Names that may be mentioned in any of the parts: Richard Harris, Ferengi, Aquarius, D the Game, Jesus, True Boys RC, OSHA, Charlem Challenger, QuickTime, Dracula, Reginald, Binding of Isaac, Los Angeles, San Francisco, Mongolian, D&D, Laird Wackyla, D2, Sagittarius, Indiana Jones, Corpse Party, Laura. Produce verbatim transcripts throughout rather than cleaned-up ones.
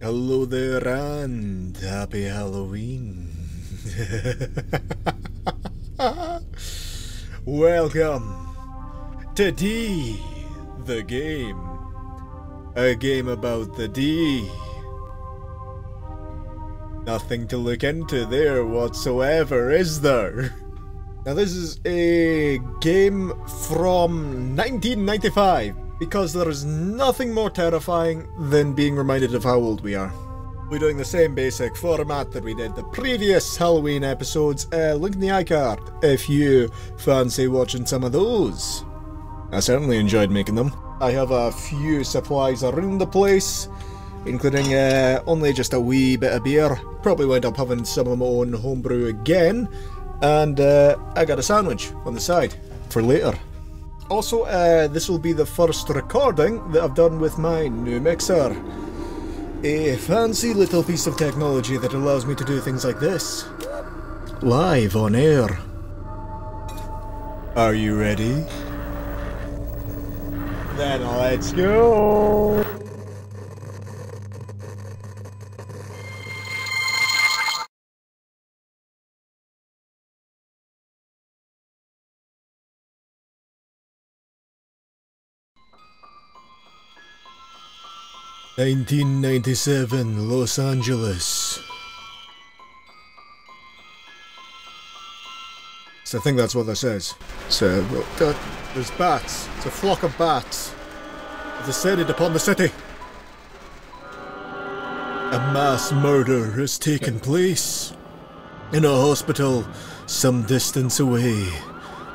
Hello there, and happy Halloween. Welcome to D, the game. A game about the D. Nothing to look into there whatsoever, is there? Now this is a game from nineteen ninety-five. Because there is nothing more terrifying than being reminded of how old we are. We're doing the same basic format that we did the previous Halloween episodes. Uh, link in the iCard if you fancy watching some of those. I certainly enjoyed making them. I have a few supplies around the place, including uh, only just a wee bit of beer. Probably wound up having some of my own homebrew again. And uh, I got a sandwich on the side for later. Also, uh, this will be the first recording that I've done with my new mixer. A fancy little piece of technology that allows me to do things like this. Live on air. Are you ready? Then let's go! nineteen ninety-seven, Los Angeles. So I think that's what this is. So, uh, there's bats. It's a flock of bats. They've descended upon the city. A mass murder has taken place in a hospital some distance away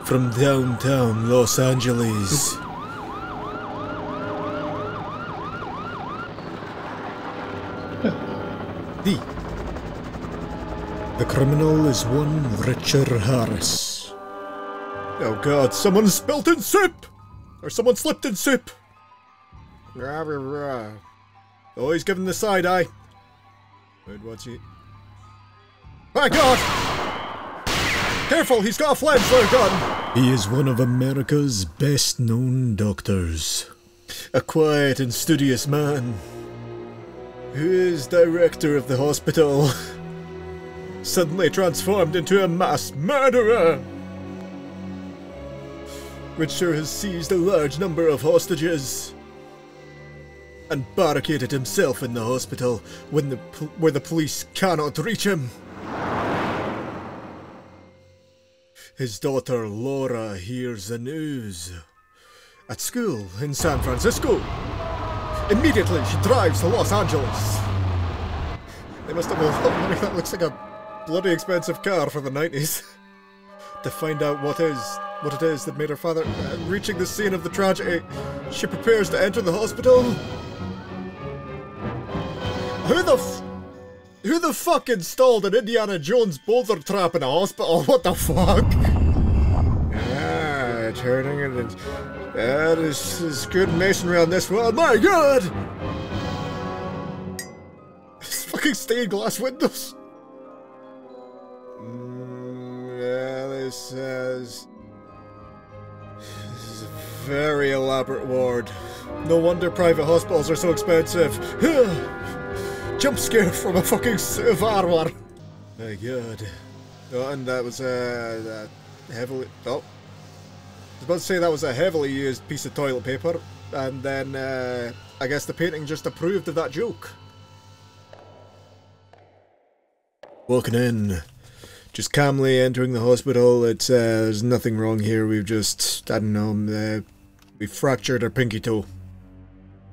from downtown Los Angeles. D. The criminal is one Richard Harris. Oh god, someone spilt in soup! Or someone slipped in soup! Oh, he's giving the side eye. Wait, what's he? My god! Careful, he's got a flamethrower gun! He is one of America's best known doctors. A quiet and studious man. Who is director of the hospital, suddenly transformed into a mass murderer, which sure has seized a large number of hostages, and barricaded himself in the hospital when the pl where the police cannot reach him. His daughter Laura hears the news at school in San Francisco. Immediately, she drives to Los Angeles. They must have been, that looks like a bloody expensive car for the nineties. To find out what is, what it is that made her father... Uh, reaching the scene of the tragedy, she prepares to enter the hospital. Who the f... Who the fuck installed an Indiana Jones boulder trap in a hospital? What the fuck? Ah, turning it into... Yeah, this is good masonry on this one. My god! It's fucking stained glass windows. Mm, yeah, this is... This is a very elaborate ward. No wonder private hospitals are so expensive. Jump scare from a fucking survivor. My god. Oh, and that was, uh, uh heavily... Oh. I was about to say that was a heavily used piece of toilet paper, and then uh, I guess the painting just approved of that joke. Walking in, just calmly entering the hospital. It's uh, there's nothing wrong here. We've just I don't know, uh, we fractured our pinky toe.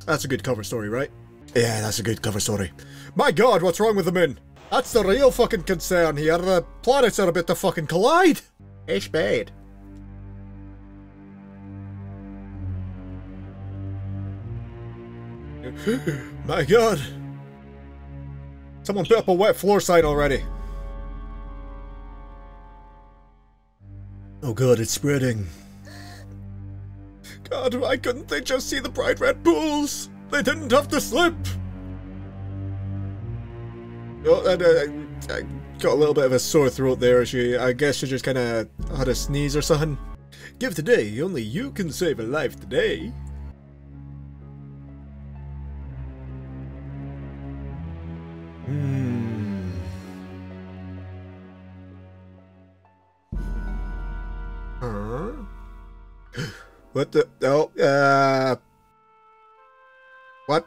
That's a good cover story, right? Yeah, that's a good cover story. My God, what's wrong with the moon? That's the real fucking concern here. The planets are about to fucking collide. It's bad. My god! Someone put up a wet floor sign already! Oh god, it's spreading. God, why couldn't they just see the bright red pools? They didn't have to slip! Oh, and uh, I, I got a little bit of a sore throat there. She, I guess she just kinda had a sneeze or something. Give today, only you can save a life today. Hmm. Huh? What the? Oh, uh. What?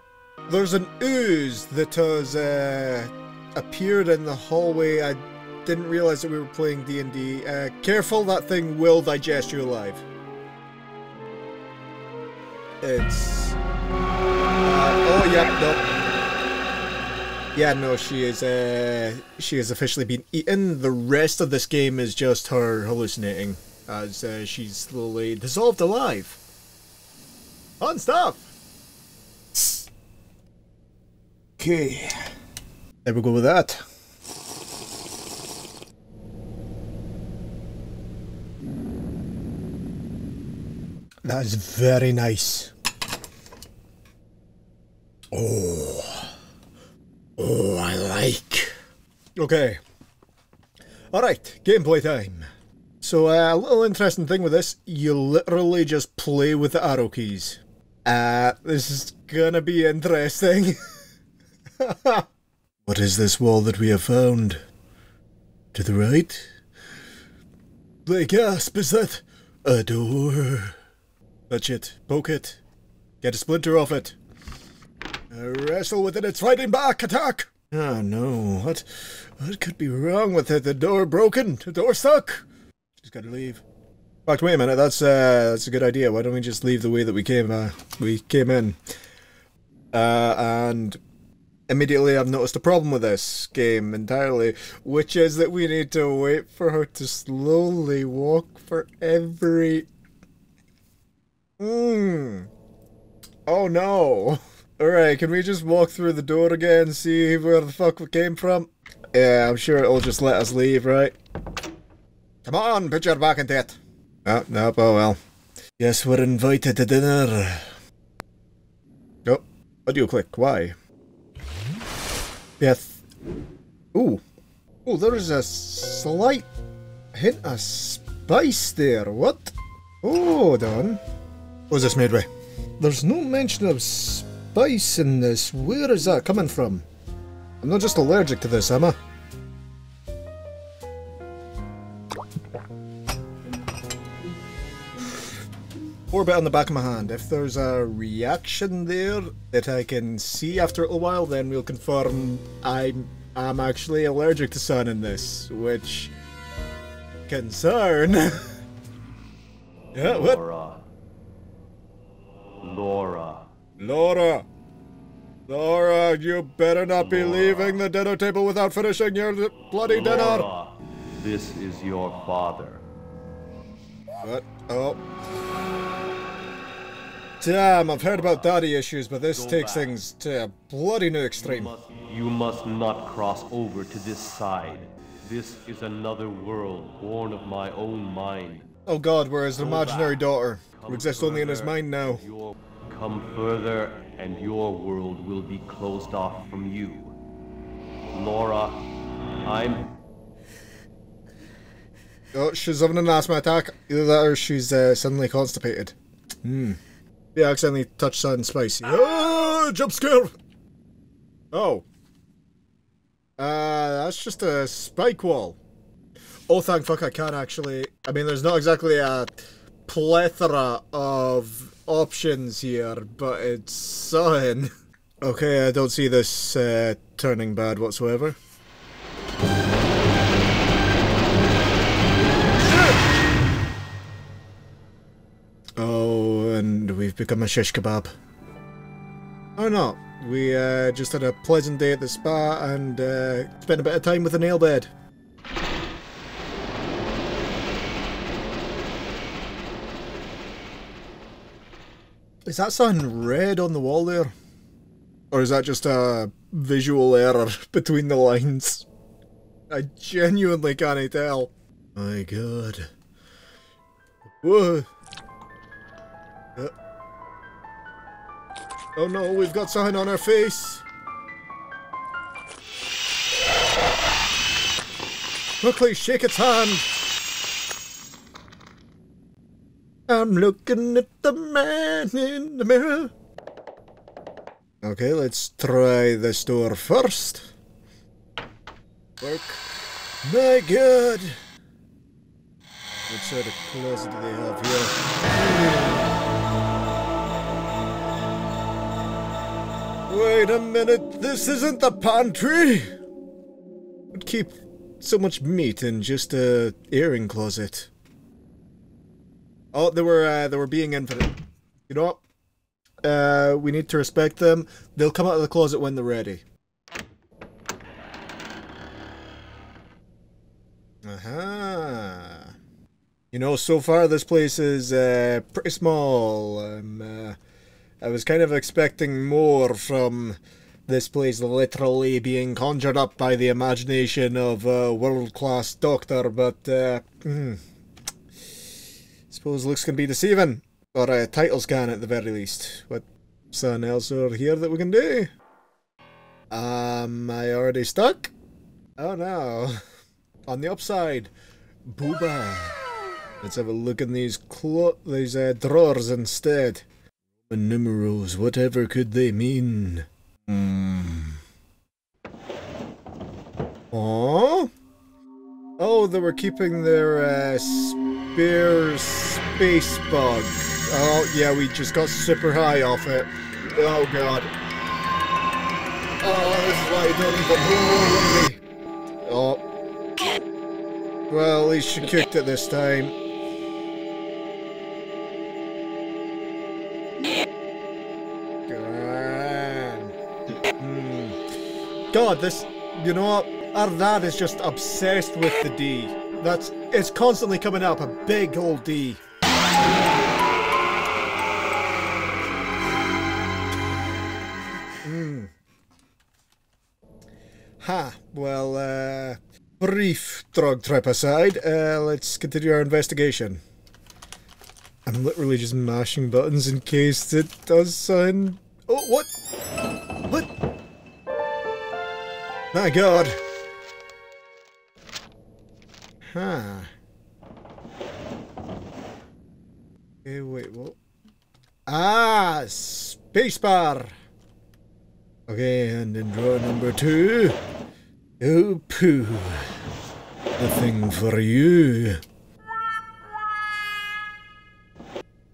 There's an ooze that has, uh, appeared in the hallway. I didn't realize that we were playing D and D. Uh, careful, that thing will digest you alive. It's... Uh, oh, yeah, no. Yeah, no, she is, uh, she has officially been eaten. The rest of this game is just her hallucinating as uh, she's slowly dissolved alive. Fun stuff! Okay. There we go with that. That is very nice. Oh... Oh, I like. Okay. Alright, gameplay time. So, uh, a little interesting thing with this, you literally just play with the arrow keys. Uh, this is gonna be interesting. What is this wall that we have found? To the right? They gasp, is that a door? Touch it, poke it, get a splinter off it. Uh, wrestle with it, it's fighting back, attack! Oh no, what what could be wrong with it? The door broken, the door stuck! Just gotta leave. In fact, wait a minute, that's uh, that's a good idea. Why don't we just leave the way that we came uh, we came in? Uh, and immediately I've noticed a problem with this game entirely, which is that we need to wait for her to slowly walk for every... Mmm. Oh no! Alright, can we just walk through the door again and see where the fuck we came from? Yeah, I'm sure it'll just let us leave, right? Come on, put your back into it! Oh, no, oh well. Yes, we're invited to dinner. Oh, audio click, why? Yes. Ooh. Ooh, there is a slight hint of spice there, what? Hold on. What's this made by? There's no mention of spice. Spice in this, where is that coming from? I'm not just allergic to this, am I? Orbit on the back of my hand. If there's a reaction there that I can see after a little while, then we'll confirm I'm, I'm actually allergic to sun in this, which... concern. Yeah, what? Laura. Laura. Laura! Laura, you better not be Laura. leaving the dinner table without finishing your bloody Laura, dinner! This is your father. What? Oh. Damn, I've heard about daddy issues, but this Go takes back. things to a bloody new extreme. You must, you must not cross over to this side. This is another world, born of my own mind. Oh god, where is an imaginary daughter, who exists only in his mind now. Come further, and your world will be closed off from you. Laura, I'm... Oh, she's having an asthma attack. Either that or she's uh, suddenly constipated. Hmm. Yeah, I accidentally touched something spicy. Ah! Oh, jump scare! Oh. Uh, that's just a spike wall. Oh, thank fuck I can actually... I mean, there's not exactly a plethora of... options here, but it's something. Okay, I don't see this uh, turning bad whatsoever. Oh, and we've become a shish kebab. Or not. We uh, just had a pleasant day at the spa and uh, spent a bit of time with a nail bed. Is that something red on the wall there? Or is that just a visual error between the lines? I genuinely can't tell. My god. Whoa. Uh. Oh no, we've got something on our face! Quickly shake its hand! I'm looking at the man in the mirror. Okay, let's try this door first. work. My God! What sort of closet do they have here? Wait a minute, this isn't the pantry! Would keep so much meat in just a earring closet. Oh, they were uh, they were being infinite. You know what? Uh, we need to respect them. They'll come out of the closet when they're ready. Aha. Uh-huh. You know, so far this place is uh, pretty small. Um, uh, I was kind of expecting more from this place literally being conjured up by the imagination of a world-class doctor, but uh, mm, suppose looks can be deceiving. Or a title scan at the very least. What's something else over here that we can do? Am I already stuck? Oh no. On the upside. Booba. Let's have a look in these clo these uh, drawers instead. Numerals, whatever could they mean? Hmm. Oh. Oh, they were keeping their uh, spear space bug. Oh yeah, we just got super high off it. Oh god. Oh, this is why I don't even know. Oh. Well, at least she kicked it this time. God, this, you know what, our lad is just obsessed with the D. That's, it's constantly coming up, a big old D. Mm. Ha, well, uh, brief drug trip aside, uh, let's continue our investigation. I'm literally just mashing buttons in case it does sound... Oh, what? What? My God! Huh. Okay, wait, what? Ah! Spacebar! Okay, and then drawer number two. Oh, poo. Nothing for you.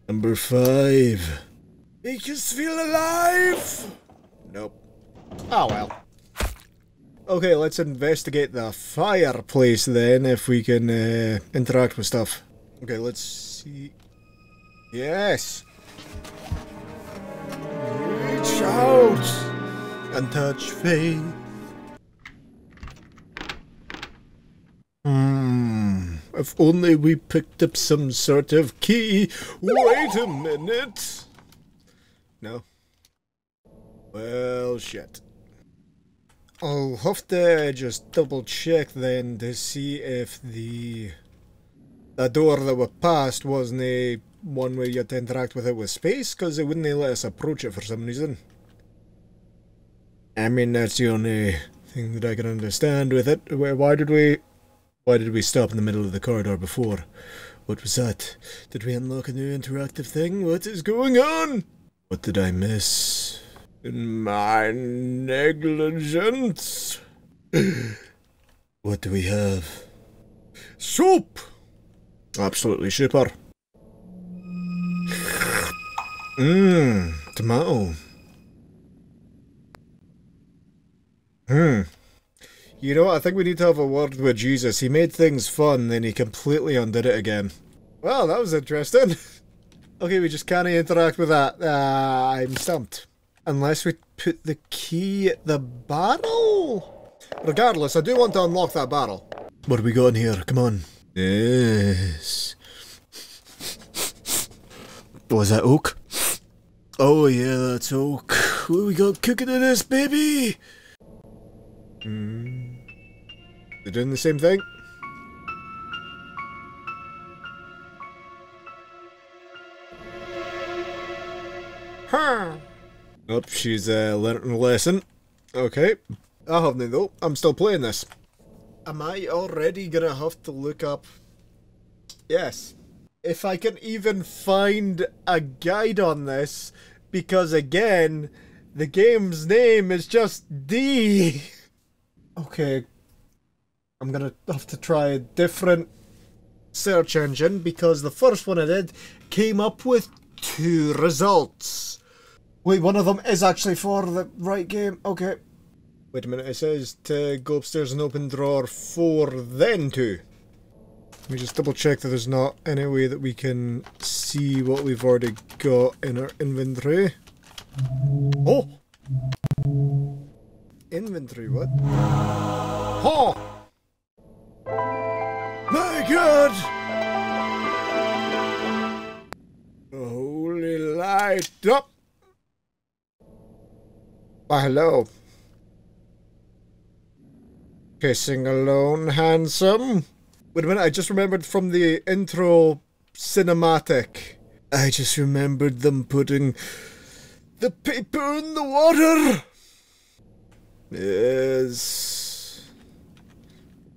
Number five. Make us feel alive! Nope. Oh, well. Okay, let's investigate the fireplace then, if we can uh, interact with stuff. Okay, let's see... Yes! Reach out! And touch faith. Hmm... If only we picked up some sort of key... Wait a minute! No. Well, shit. I'll have to just double check then to see if the, the door that we passed wasn't a one way you had to interact with it with space, because it wouldn't let us approach it for some reason. I mean, that's the only thing that I can understand with it. Why did we... Why did we stop in the middle of the corridor before? What was that? Did we unlock a new interactive thing? What is going on? What did I miss? In my negligence. What do we have? Soup! Absolutely super. Mmm, tomato. Hmm. You know what, I think we need to have a word with Jesus. He made things fun, then he completely undid it again. Well, that was interesting. Okay, we just can't interact with that. Uh, I'm stumped. Unless we put the key at the barrel? Regardless, I do want to unlock that barrel. What have we got in here? Come on. Yes. Was that oak? Oh yeah, that's oak. What have we got cooking in this, baby? Mm. They're doing the same thing? Huh. Oh, she's uh, learning a lesson. Okay. I haven't though. I'm still playing this. Am I already gonna have to look up... Yes. If I can even find a guide on this, because again, the game's name is just D. Okay. I'm gonna have to try a different search engine because the first one I did came up with two results. Wait, one of them is actually for the right game. Okay. Wait a minute, it says to go upstairs and open drawer four, then two. Let me just double check that there's not any way that we can see what we've already got in our inventory. Oh! Inventory, what? Oh! My God! Holy light up! Why, hello. Kissing alone, handsome. Wait a minute, I just remembered from the intro cinematic. I just remembered them putting the paper in the water. Yes.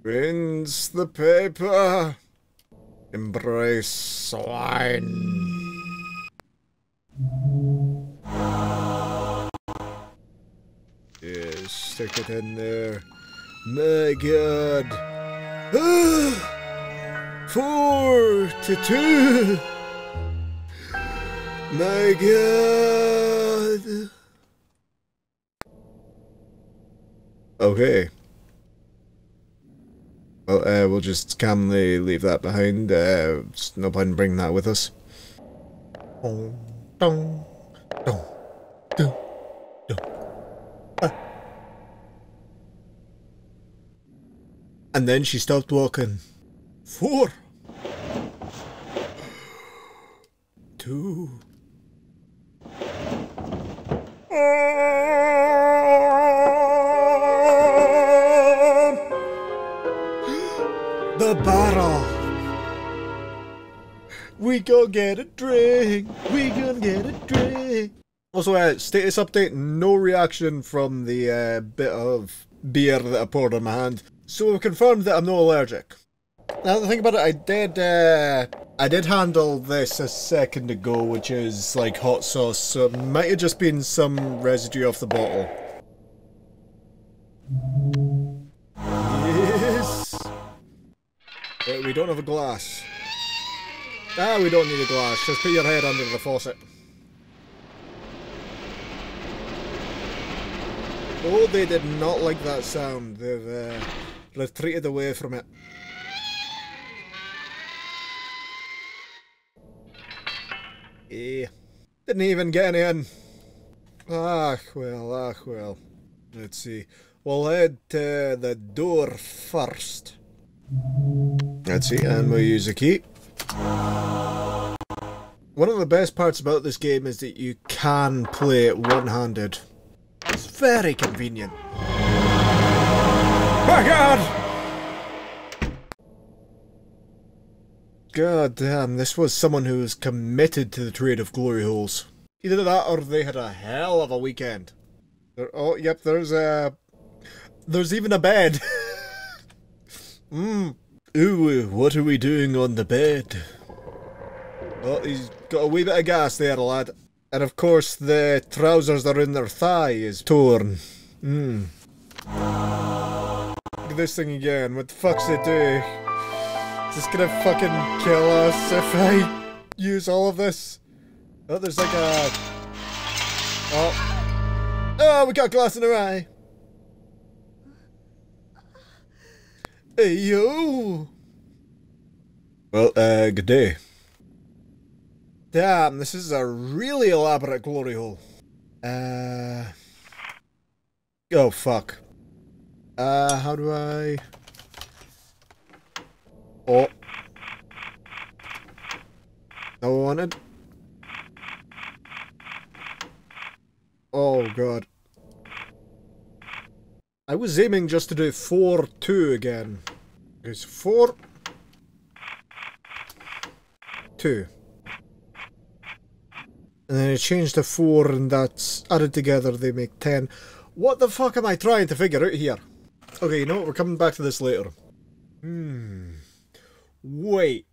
Rinse the paper. Embrace swine. Yes, stick it in there. My God. Ah, four to two. My God. Okay. Well, uh, we'll just calmly leave that behind. Uh, it's no point in bringing that with us. Dong, dong, dong, dong. And then she stopped walking. Four. Two. The barrel. We gon' get a drink. We gon' get a drink. Also, uh, status update, no reaction from the uh, bit of beer that I poured in my hand. So we've confirmed that I'm not allergic. Now the thing about it, I did uh, I did handle this a second ago, which is like hot sauce, so it might have just been some residue off the bottle. Yes! But we don't have a glass. Ah, we don't need a glass, just put your head under the faucet. Oh, they did not like that sound. They've uh, retreated away from it. Eh. Didn't even get any in. Ah, well, ah, well. Let's see. We'll head to the door first. Let's see, and we'll use a key. One of the best parts about this game is that you can play it one-handed. It's very convenient. My God! God damn, this was someone who was committed to the trade of glory holes. Either that or they had a hell of a weekend. There, oh, yep, there's a... There's even a bed. Mmm. Ooh, what are we doing on the bed? Oh, he's got a wee bit of gas there, lad. And of course, the trousers that are in their thigh is torn. Mm. Look at this thing again. What the fuck's it do? Is this gonna fucking kill us if I use all of this? Oh, there's like a... Oh. Oh, we got glass in her eye. Hey, yo. Well, uh, good day. Damn, this is a really elaborate glory hole. Uh... Oh, fuck. Uh, how do I... Oh. No wanted. Oh, God. I was aiming just to do four two again. It's four... two. And then it changed to four, and that's added together, they make ten. What the fuck am I trying to figure out here? Okay, you know what, we're coming back to this later. Hmm. Wait.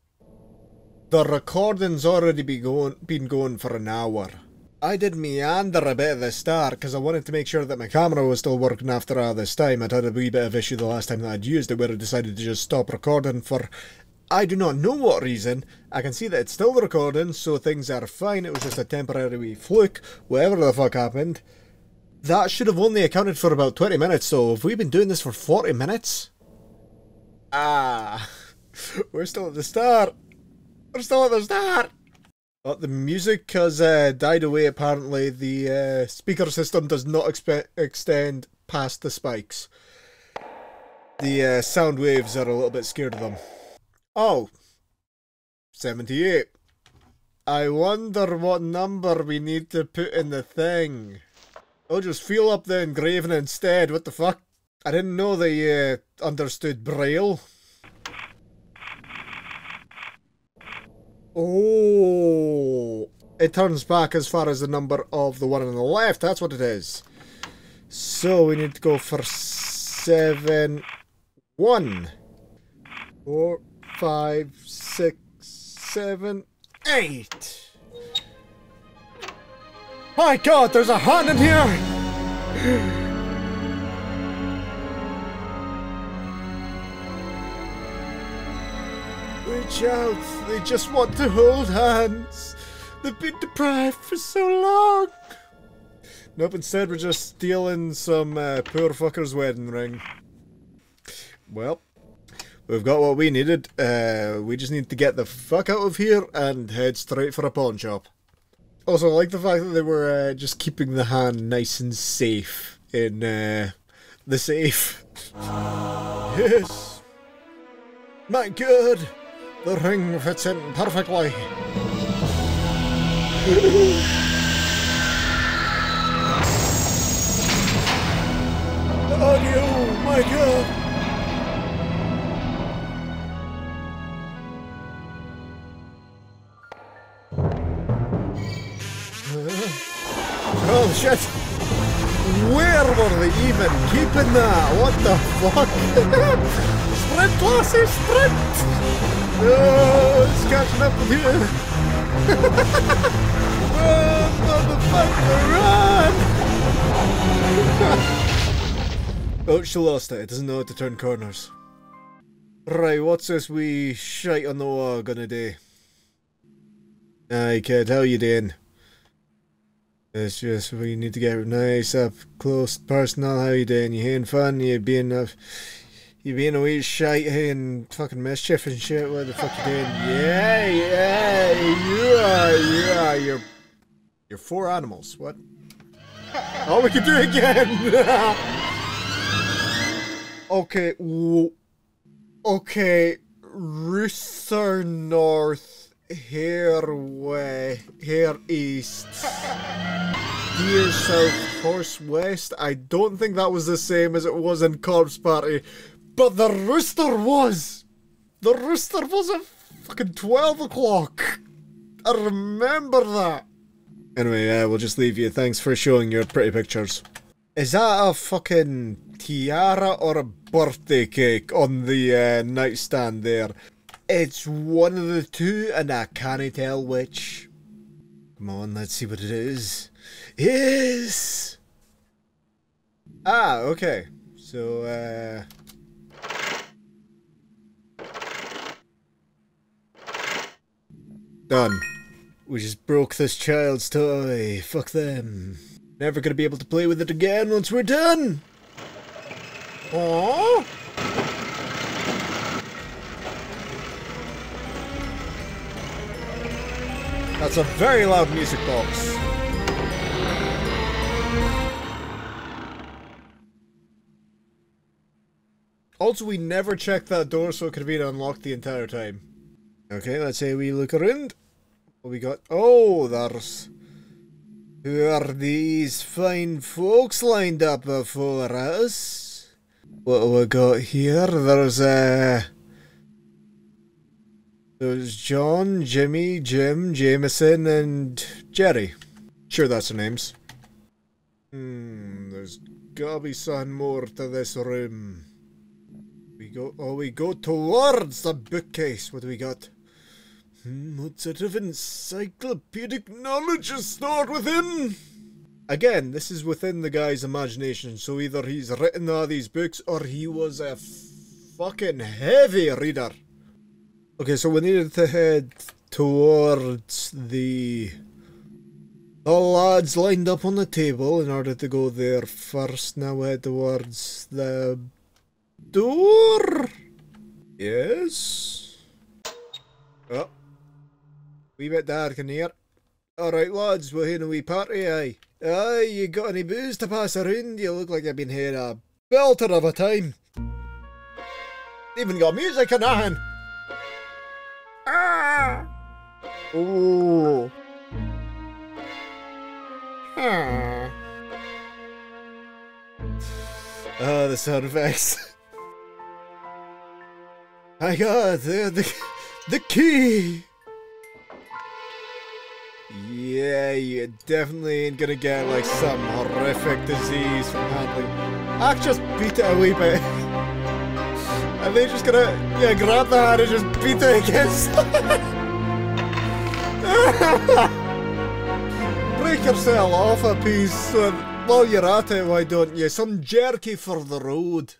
The recording's already be going, been going for an hour. I did meander a bit at the start because I wanted to make sure that my camera was still working after all this time. I'd had a wee bit of issue the last time that I'd used it where I decided to just stop recording for I do not know what reason. I can see that it's still recording, so things are fine. It was just a temporary wee fluke, whatever the fuck happened. That should have only accounted for about twenty minutes, so have we been doing this for forty minutes? Ah, we're still at the start. We're still at the start. Well, the music has uh, died away apparently. The uh, speaker system does not expe extend past the spikes. The uh, sound waves are a little bit scared of them. Oh, seventy-eight. I wonder what number we need to put in the thing. I'll just feel up the engraving instead, what the fuck? I didn't know they uh, understood Braille. Oh, it turns back as far as the number of the one on the left. That's what it is. So we need to go for seven, one, four, five, six, seven, eight. My God, there's a hand in here. Out. They just want to hold hands. They've been deprived for so long. Nope, instead we're just stealing some uh, poor fucker's wedding ring. Well, we've got what we needed. Uh, we just need to get the fuck out of here and head straight for a pawn shop. Also, I like the fact that they were uh, just keeping the hand nice and safe in uh, the safe. Yes. My God. The ring fits in perfectly. The audio, my God. Oh shit! Where were they even keeping that? What the fuck? Sprint, Lassie, sprint! Oh, it's catching up with you. Oh, motherfucker, run! Oh, she lost it. It doesn't know how to turn corners. Right, what's this wee shite on the wall gonna do? Aye, kid, how you doing? It's just we need to get nice up close personal. How you doing? You having fun? You being up? You being a wee shite and fucking mischief and shit, what the fuck you doing? Yeah, yeah, you are, you are, you're, you're four animals, what? Oh, we can do it again! Okay, okay, Rooster North, here way, here east, here south, horse west. I don't think that was the same as it was in Corpse Party. But the rooster was! The rooster was at fucking twelve o'clock! I remember that! Anyway, uh, we'll just leave you. Thanks for showing your pretty pictures. Is that a fucking tiara or a birthday cake on the uh, nightstand there? It's one of the two and I can't tell which. Come on, let's see what it is. Yes! Ah, okay. So, uh... done. We just broke this child's toy. Fuck them. Never gonna be able to play with it again once we're done! Aww! That's a very loud music box. Also, we never checked that door so it could have been unlocked the entire time. Okay, let's say we look around. What we got? Oh, there's... Who are these fine folks lined up before us? What have we got here? There's a... Uh, there's John, Jimmy, Jim, Jameson, and Jerry. Sure, that's their names. Hmm, there's gotta be something more to this room. We go... Oh, we go towards the bookcase. What do we got? What sort of encyclopedic knowledge is stored within? Again, this is within the guy's imagination, so either he's written all these books or he was a fucking heavy reader. Okay, so we needed to head towards the... The lads lined up on the table in order to go there first. Now we head towards the door. Yes. Oh. Wee bit dark in here. Alright lads, we're having a wee party, aye. Aye, you got any booze to pass around? You look like you've been having a belter of a time. Even got music and nothing. Ah! Ooh. Ah, oh, the sound effects. I got the, the, the key! Yeah, you definitely ain't gonna get like some horrific disease from handling. I just beat it a wee bit. And they're just gonna, yeah, grab the hand and just beat it against. Break yourself off a piece, and while you're at it, why don't you? Some jerky for the road.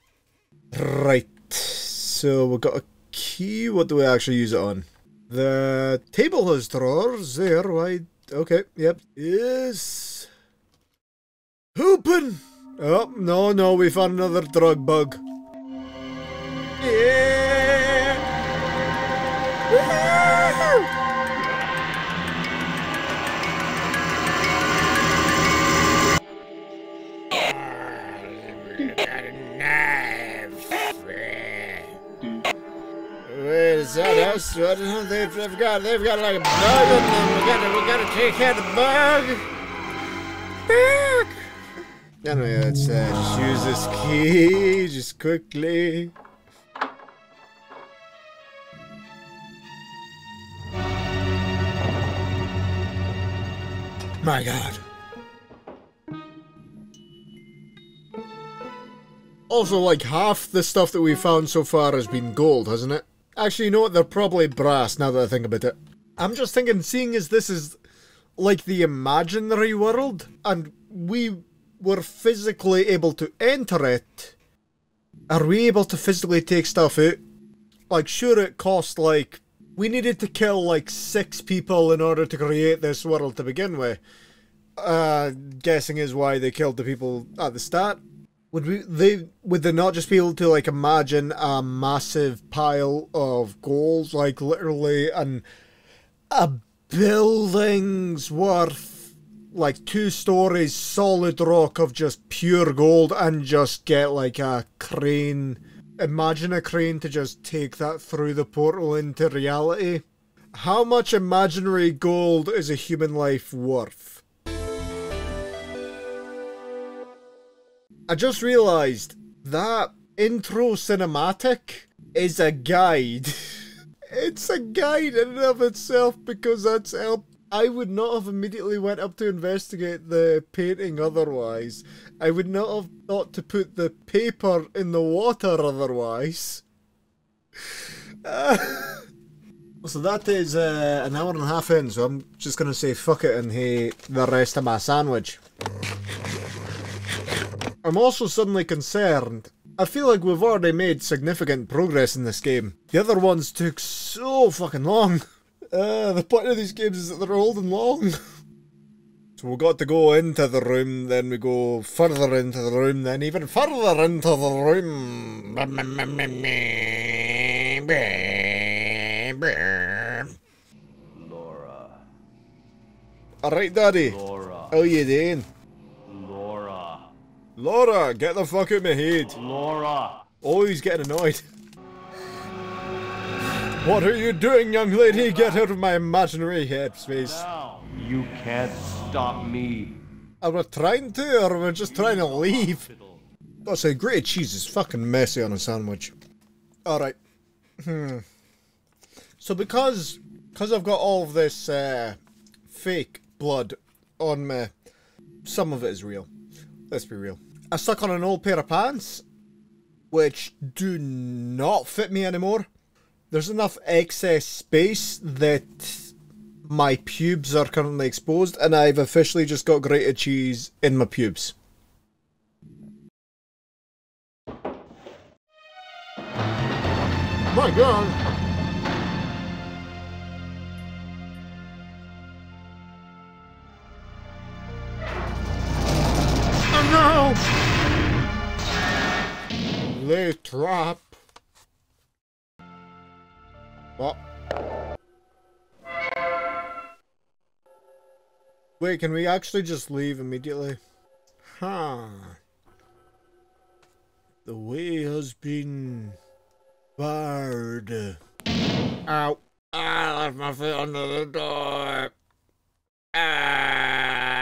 Right, so we've got a key. What do we actually use it on? The table has drawers there, right? Okay, yep. Is... Open! Oh, no, no, we found another drug bug. Yeah! That's what they've, they've got. They've got like a bug, and we gotta take out the bug. Bug. Anyway, let's uh, just use this key just quickly. My God. Also, like half the stuff that we found so far has been gold, hasn't it? Actually, you know what? They're probably brass, now that I think about it. I'm just thinking, seeing as this is like the imaginary world, and we were physically able to enter it, are we able to physically take stuff out? Like, sure, it cost, like... We needed to kill, like, six people in order to create this world to begin with. Uh, guessing is why they killed the people at the start. Would we, they would they not just be able to like imagine a massive pile of gold, like literally an a building's worth, like two stories solid rock of just pure gold, and just get like a crane, imagine a crane to just take that through the portal into reality? How much imaginary gold is a human life worth? I just realised that intro cinematic is a guide. It's a guide in and of itself because that's help. I would not have immediately went up to investigate the painting otherwise. I would not have thought to put the paper in the water otherwise. Uh, so that is uh, an hour and a half in, so I'm just going to say fuck it and hey the rest of my sandwich. I'm also suddenly concerned. I feel like we've already made significant progress in this game. The other ones took so fucking long. Uh, the point of these games is that they're old and long. So we've got to go into the room, then we go further into the room, then even further into the room. Laura. Alright, Daddy. Laura. How you doing? Laura, get the fuck out of my head. Laura. Oh, he's getting annoyed. What are you doing, young lady? Get out of my imaginary head space. Now, you can't stop me. Are we trying to, or are we just trying to leave? That's a great cheese is fucking messy on a sandwich. Alright. Hmm. So because, because I've got all of this uh, fake blood on me, some of it is real. Let's be real. I stuck on an old pair of pants, which do not fit me anymore. There's enough excess space that my pubes are currently exposed, and I've officially just got grated cheese in my pubes. My God! Oh no! Lay trap. What? Wait, can we actually just leave immediately? Huh. The way has been barred. Ow. I left my feet under the door. Ah.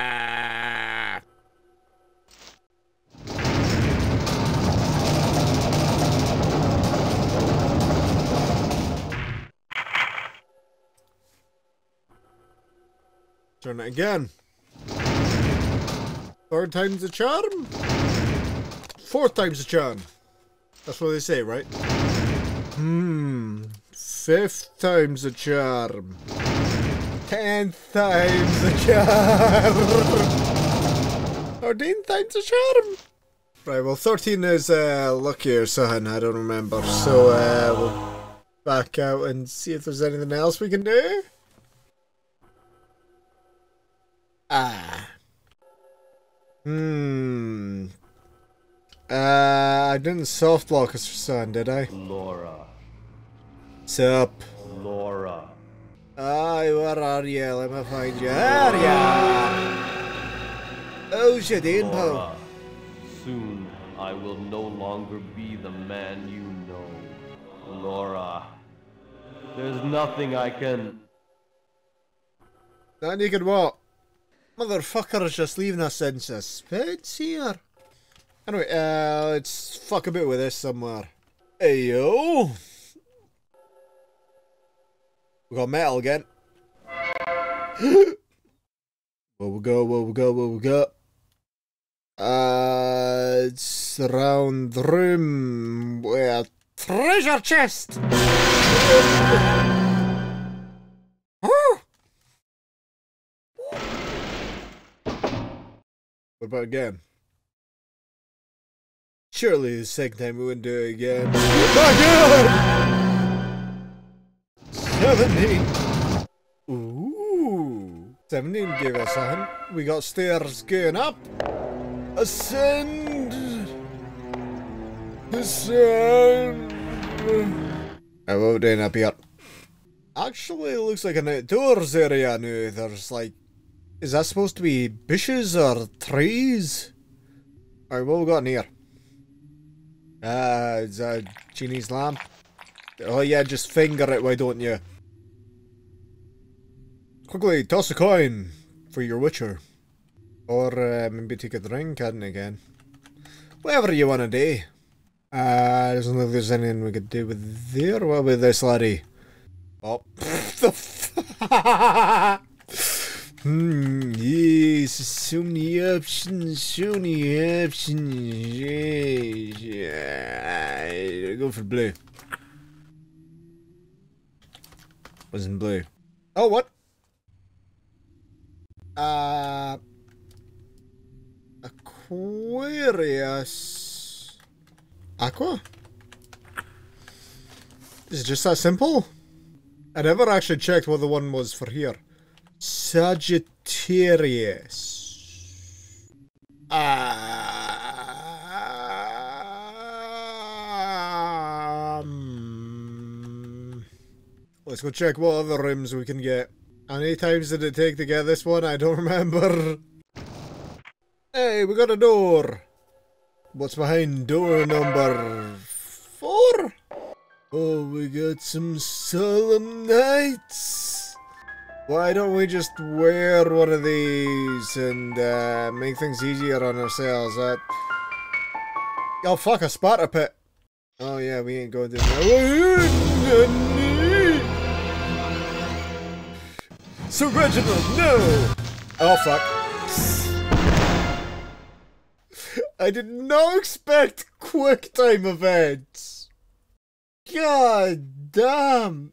Turn it again. Third time's the charm. Fourth time's the charm. That's what they say, right? Hmm. Fifth time's the charm. Tenth time's the charm. Thirteen time's the charm. Right, well, thirteen is uh, lucky or something, I don't remember. So uh, we'll back out and see if there's anything else we can do. Ah. Hmm. Uh, I didn't soft block us for sun, did I? Laura. What's up? Laura. Aye, where are you? Let me find you. There you are! Oh, shit, Laura, soon I will no longer be the man you know. Laura. There's nothing I can. Nothing you can what? Motherfucker is just leaving us in suspense here. Anyway, uh, let's fuck a bit with this somewhere. Hey, yo. We got metal again. Where we go, where we go, where we go. Uh, it's round the room. Where? Treasure chest! What about again? Surely the second time we wouldn't do it again. My God! Seventeen! Ooh! Seventeen gave us a hint. We got stairs going up. Ascend! Descend! I won't end up here. Actually, it looks like an outdoors area now. There's like... Is that supposed to be bushes or trees? Alright, what have we got in here? Ah, uh, it's a Chinese lamp. Oh yeah, just finger it, why don't you? Quickly, toss a coin for your witcher. Or uh, maybe take a drink, hadn't again. Whatever you want to do. Uh, doesn't look like there's anything we could do with there. What about this laddie? Oh, the f- Hmm, yes, so many options, so many options, yes, yeah. Go for blue. Wasn't blue. Oh, what? Uh, Aquarius. Aqua? Is it just that simple? I never actually checked what the one was for here. Sagittarius. Um, let's go check what other rooms we can get. How many times did it take to get this one? I don't remember. Hey, we got a door. What's behind door number four? Oh, we got some solemn nights. Why don't we just wear one of these and uh, make things easier on ourselves? Uh, oh fuck, a spotter pit. Oh yeah, we ain't going to do that. Sir Reginald, no! Oh fuck. I did not expect quick time events. God damn!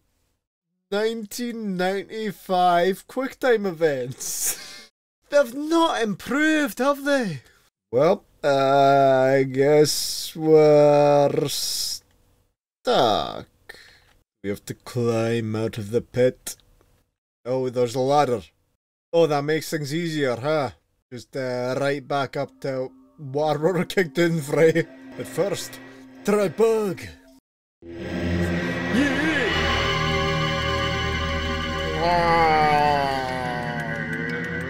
nineteen ninety-five QuickTime events. They've not improved, have they? Well, uh, I guess we're stuck. We have to climb out of the pit. Oh, there's a ladder. Oh, that makes things easier, huh? Just uh, right back up to what we were kicked in, Frey. But first, try bug. Yeah. Wow.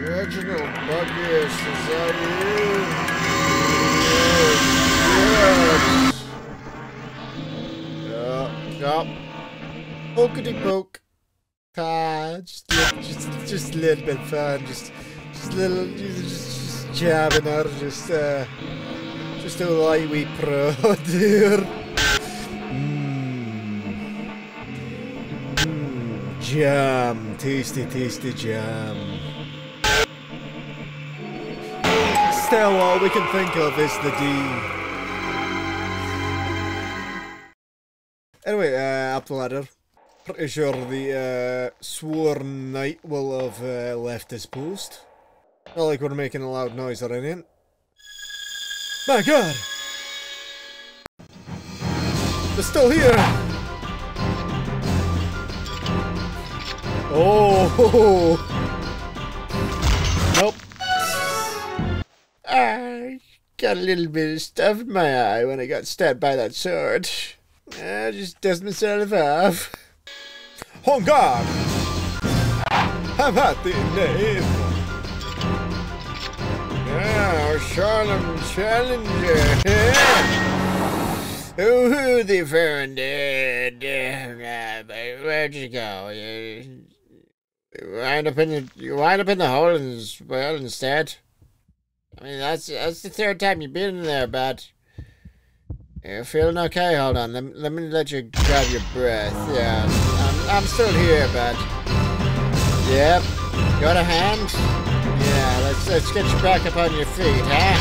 Reginald Buggy Society. Yes. Yes. Uh, yep. Pokety poke. Ah, just, just, just a little bit fun. Just, just little, just, just jabbing her. Just, uh, just a lightweight pro, dear. Mmm. Mmm. Jam. Tasty, tasty jam. Still, all we can think of is the D. Anyway, uh, up the ladder. Pretty sure the uh, sworn knight will have uh, left his post. Not like we're making a loud noise or anything. My God! They're still here! Oh! Nope. I got a little bit of stuff in my eye when I got stabbed by that sword. I just dust myself off. Home guard! I've had the name! Now, Charlem Challenger! Ooh, who the Ferengi? Where'd you go? You wind up in the, you wind up in the hole and well instead. I mean, that's that's the third time you've been in there, bud. You're feeling okay? Hold on, let, let me let you grab your breath. Yeah. I'm still here, bud. Yep. Got a hand? Yeah, let's let's get you back up on your feet, huh?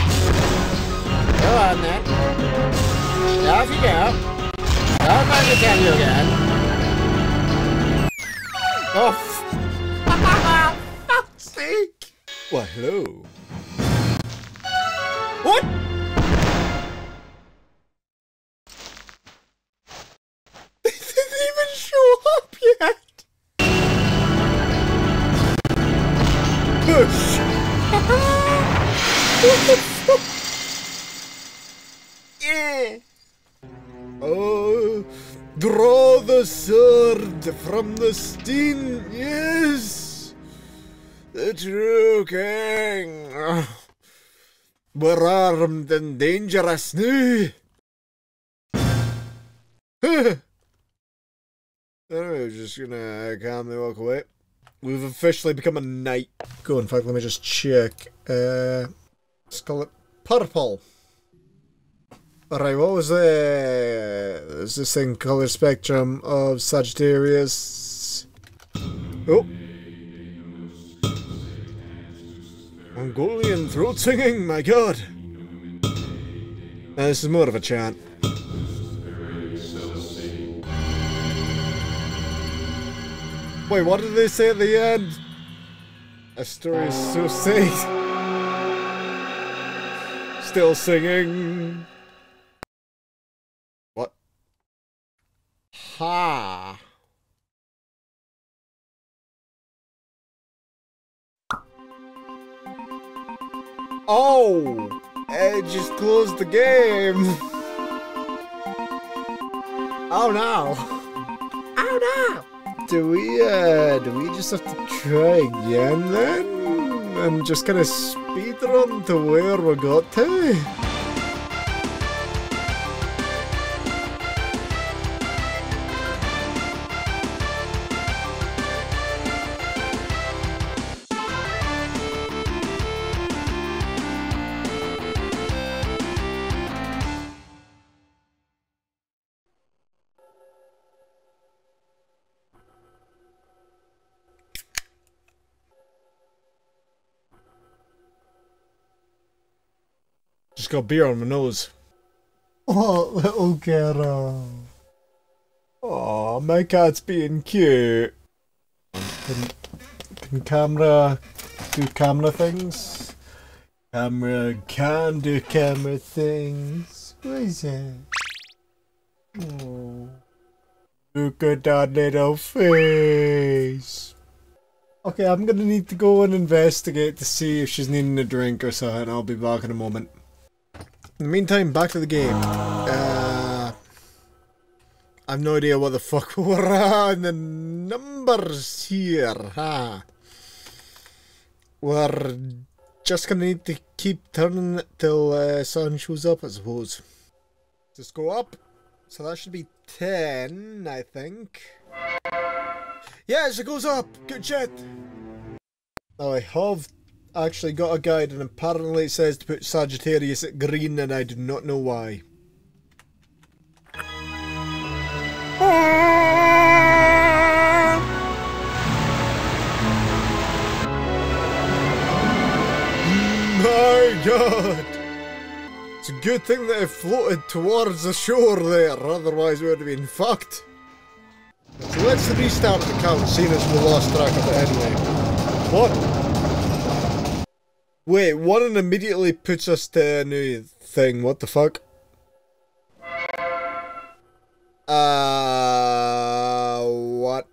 Go on then. Off you go. Don't mind the tell you again. Oh, fuck's sake. Why, hello. What? Push! Yeah. Oh, draw the sword from the steen, yes! The true king! We're armed and dangerous now! Anyway, we're just gonna calmly walk away. We've officially become a knight. Go, in fact, let me just check. Uh, let's call it purple. Alright, what was the... Is this thing color spectrum of Sagittarius? Oh! Mongolian throat singing, my God! Now, this is more of a chant. Wait, what did they say at the end? A story is so safe. Still singing. What? Ha. Oh! It just closed the game. Oh no. Oh no. Do we, uh, do we just have to try again then? And just kind of speedrun to where we got to? Just got beer on my nose. Oh, little girl. Oh, my cat's being cute. Can, can camera do camera things? Camera can do camera things. What is it? Oh. Look at that little face. Okay, I'm gonna need to go and investigate to see if she's needing a drink or something. I'll be back in a moment. In the meantime, back to the game. Uh, I've no idea what the fuck we're on the numbers here, huh? We're just gonna need to keep turning till the uh, sun shows up, I suppose. Just go up. So that should be ten, I think. Yes, it goes up! Good shit! Now I have actually got a guide and apparently it says to put Sagittarius at green and I do not know why. My god! It's a good thing that it floated towards the shore there, otherwise we would have been fucked. So let's restart the count, seeing as we lost track of it anyway. What? Wait, one immediately puts us to a new thing, what the fuck? Uh, what?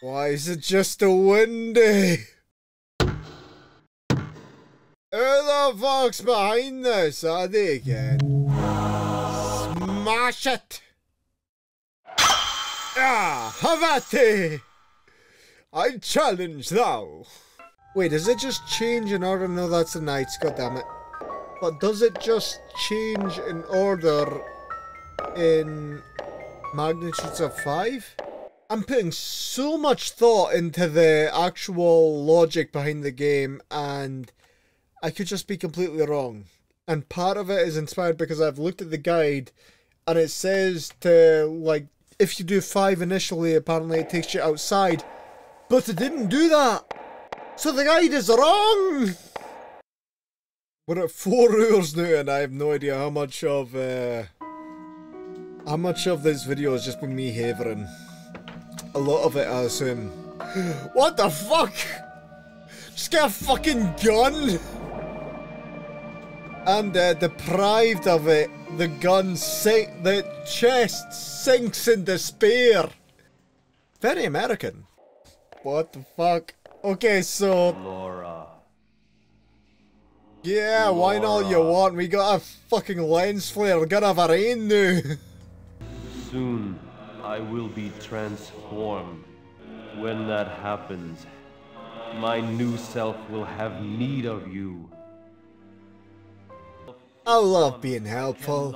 Why is it just a windy? Who the fuck's behind this? Are they again? Smash it! Ah, Havati! I challenge thou! Wait, does it just change in order? No, that's the knights, goddammit. But does it just change in order in magnitudes of five? I'm putting so much thought into the actual logic behind the game and I could just be completely wrong. And part of it is inspired because I've looked at the guide and it says to, like, if you do five initially, apparently it takes you outside. But it didn't do that! So the guide is wrong! We're at four hours now and I have no idea how much of, uh... how much of this video has just been me havering. A lot of it, I assume. What the fuck?! Just get a fucking gun! And uh, deprived of it, the gun sink, the chest sinks in despair. Very American. What the fuck? Okay, so Laura. Yeah, Laura. Wine all you want. We got a fucking lens flare. We're gonna have a rain now. Soon, I will be transformed. When that happens, my new self will have need of you. I love being helpful.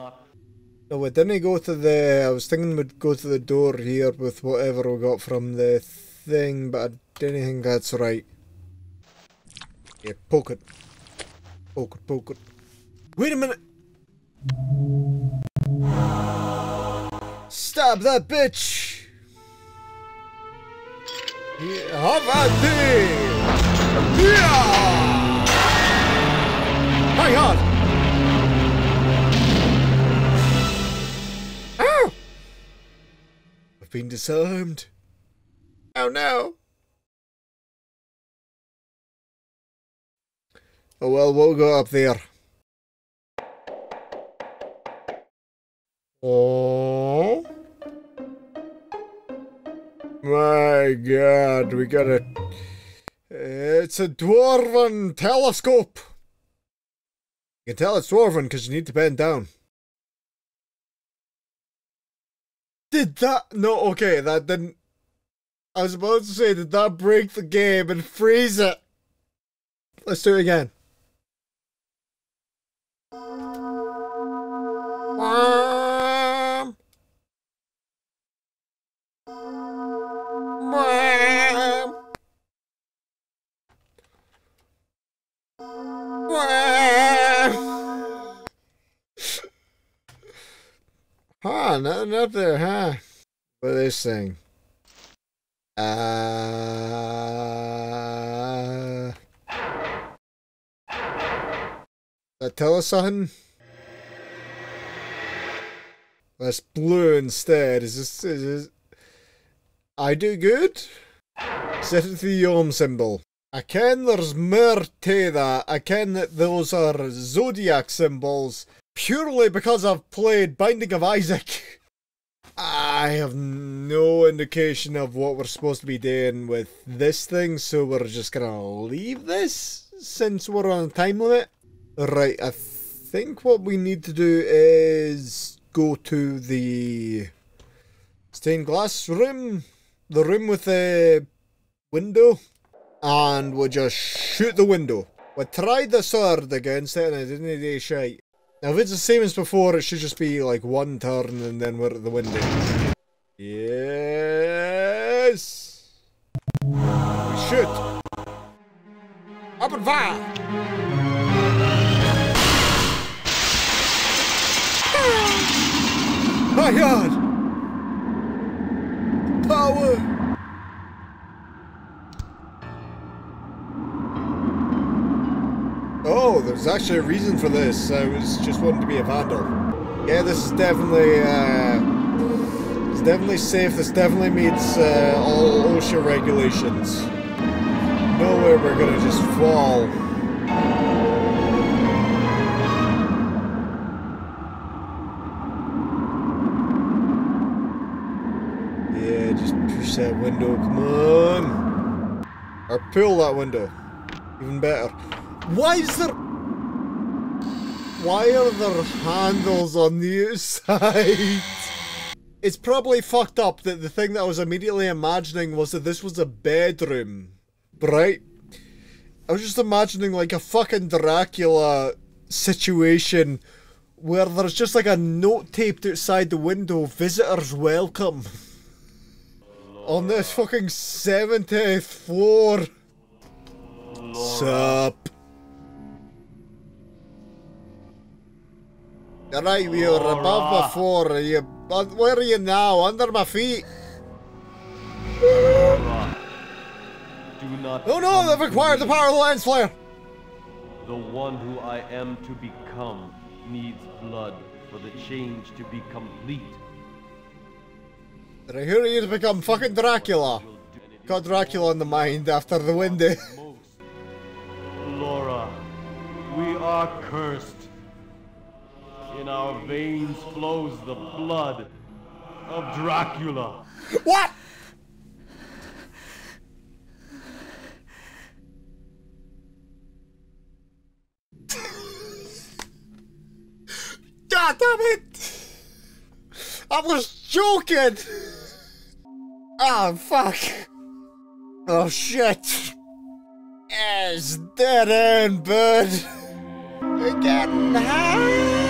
No, we didn't go to the... I was thinking we'd go to the door here with whatever we got from the thing, but I didn't think that's right. Yeah, poke it. Poke it, poke it. Wait a minute! Stab that bitch! Yeah, have a deal! Yeah! Hang on! Been disarmed. Oh no! Oh well, we'll go up there. Oh my god, we got a... It's a dwarven telescope! You can tell it's dwarven because you need to bend down. Did that? No, okay, that didn't... I was about to say, did that break the game and freeze it? Let's do it again. Huh, nothing up there, huh? What are they saying? Uh... Uh, tell us something. That's blue instead. Is this, is this... I do good? Set it to the Yom symbol. I ken there's more to that. I ken that those are zodiac symbols purely because I've played Binding of Isaac. I have no indication of what we're supposed to be doing with this thing, so we're just gonna leave this since we're on a time limit. Right, I think what we need to do is go to the stained glass room, the room with the window, and we'll just shoot the window. We'll try the sword against it and I didn't need a shite. Now if it's the same as before, it should just be like one turn and then we're at the window. Yes! We shoot! Up and fire! My god! Power! Oh, there's actually a reason for this. I was just wanting to be a vandal. Yeah, this is definitely, uh, it's definitely safe, this definitely meets uh, all OSHA regulations. Nowhere we're gonna just fall. Yeah, just push that window, come on! Or pull that window. Even better. Why is there... Why are there handles on the outside? It's probably fucked up that the thing that I was immediately imagining was that this was a bedroom, right? I was just imagining like a fucking Dracula situation where there's just like a note taped outside the window, visitors welcome. On this fucking seventieth floor. Sup? Right, we were above before. Are you, where are you now? Under my feet. Laura, do not oh no! They've acquired the power of the lens flare. The one who I am to become needs blood for the change to be complete. Right, who are you to become? Fucking Dracula. Got Dracula in the mind after the window. Laura, we are cursed. In our veins flows the blood of Dracula. What? God damn it! I was joking! Oh, fuck. Oh, shit. It's dead end, bud. We're getting high.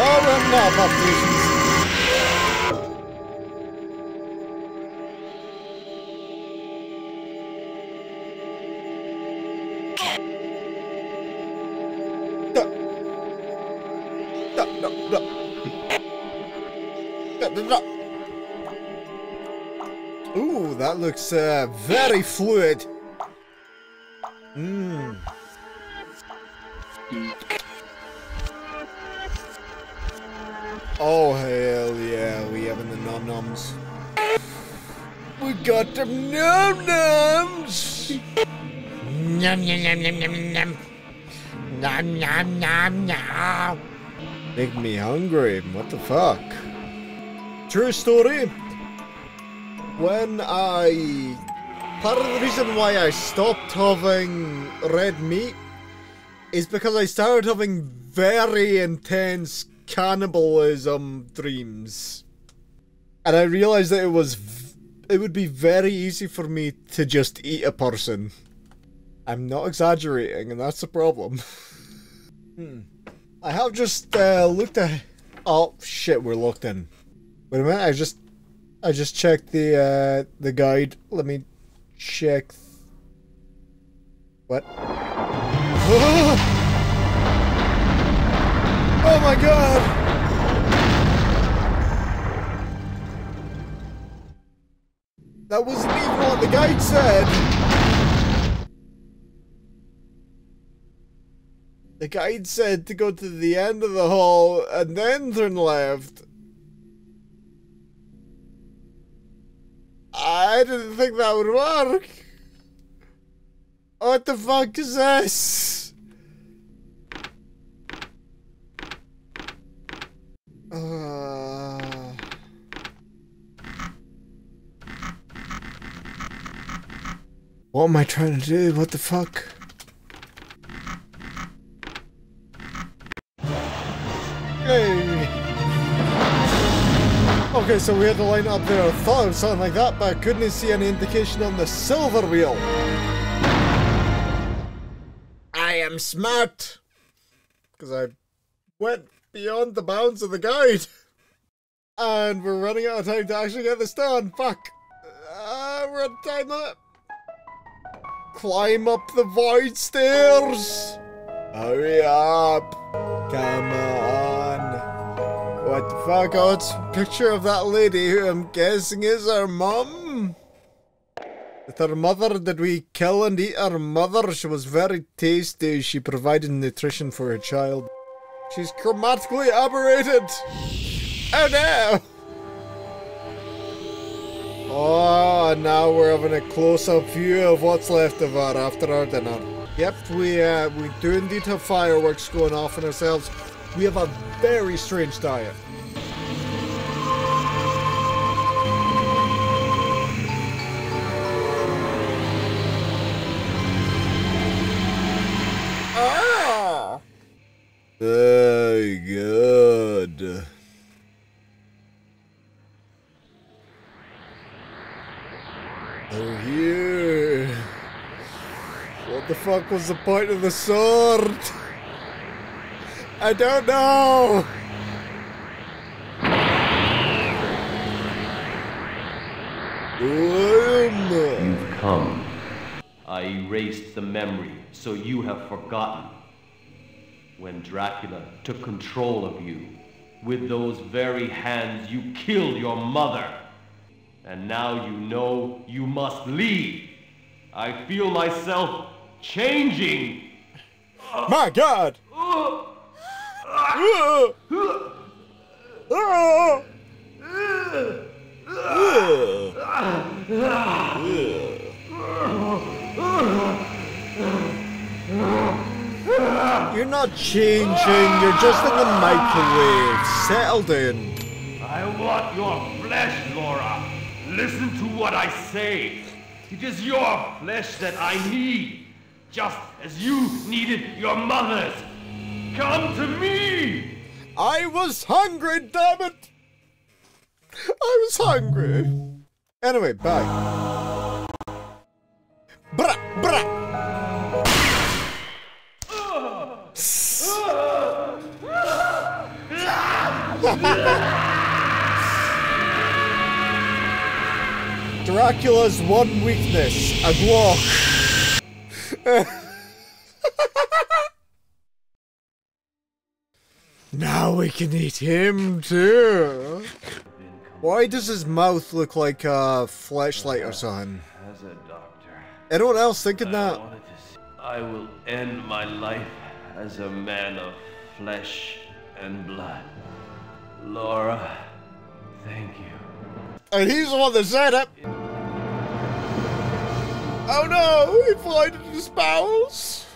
Oh, we're not no, no, no. no, no, no. Ooh, that looks uh, very fluid. Mmm. Oh hell yeah, we having the nom-noms. We got them nom-noms! Nom-nom-nom-nom-nom-nom. Nom-nom-nom-nom. Make me hungry, what the fuck? True story. When I... Part of the reason why I stopped having red meat is because I started having very intense cannibalism dreams, and I realized that it was v it would be very easy for me to just eat a person. I'm not exaggerating, and that's the problem. hmm. I have just uh, looked at oh shit, we're locked in. Wait a minute, I just I just checked the uh, the guide. Let me check th what. Oh my god! That wasn't even what the guide said. The guide said to go to the end of the hall and then turn left. I didn't think that would work. What the fuck is this? Uh... What am I trying to do? What the fuck? Hey. Okay, so we had to line up there. I thought it was something like that, but I couldn't see any indication on the silver wheel. I am smart. Because I went beyond the bounds of the guide. And we're running out of time to actually get this done. Fuck. Uh, we're out of time now. Climb up the void stairs. Hurry up. Come on. What the fuck? Oh, it's a picture of that lady who I'm guessing is her mum. With her mother, did we kill and eat her mother? She was very tasty. She provided nutrition for her child. She's chromatically aberrated. Oh no! Oh, now we're having a close-up view of what's left of her after our dinner. Yep, we uh, we do indeed have fireworks going off on ourselves. We have a very strange diet. Very good. They're here. What the fuck was the point of the sword? I don't know. You've come. I erased the memory, so you have forgotten. When Dracula took control of you, with those very hands you killed your mother. And now you know you must leave. I feel myself changing. My God! You're not changing, you're just in the microwave. Settle down. I want your flesh, Laura. Listen to what I say. It is your flesh that I need, just as you needed your mother's. Come to me! I was hungry, damn it! I was hungry. Anyway, bye. Bra, bra. Dracula's one weakness, a glock. Now we can eat him too. Why does his mouth look like a fleshlight or something? As a doctor, anyone else thinking that? I will end my life as a man of flesh and blood. Laura, thank you. And he's the one that said it! Oh no! He blinded his bowels!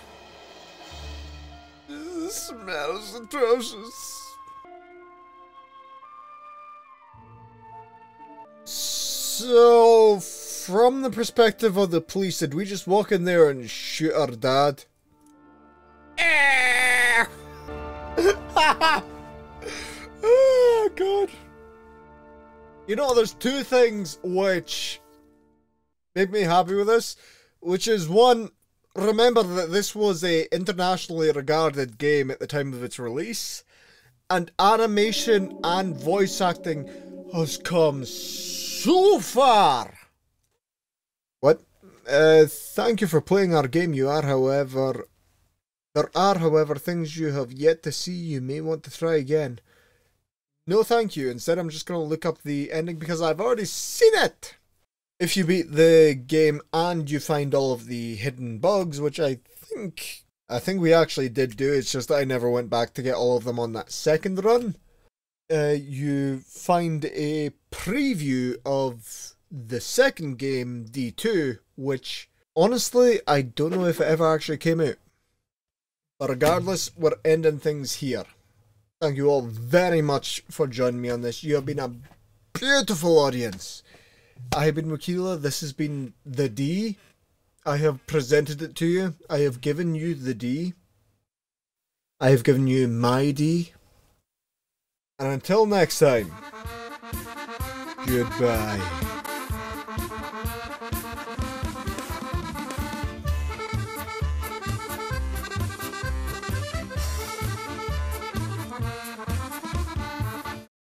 This smells atrocious. So, from the perspective of the police, did we just walk in there and shoot our dad? Oh God. You know, there's two things which make me happy with this, which is one, remember that this was a internationally regarded game at the time of its release, and animation and voice acting has come so far. What? Uh, thank you for playing our game. You are, however, there are, however, things you have yet to see you may want to try again. No thank you, instead I'm just going to look up the ending because I've already seen it! If you beat the game and you find all of the hidden bugs, which I think I think we actually did do, it's just that I never went back to get all of them on that second run, uh, you find a preview of the second game, D two, which honestly, I don't know if it ever actually came out. But regardless, we're ending things here. Thank you all very much for joining me on this. You have been a beautiful audience. I have been Wackyla, this has been The D. I have presented it to you. I have given you the D. I have given you my D. And until next time, goodbye.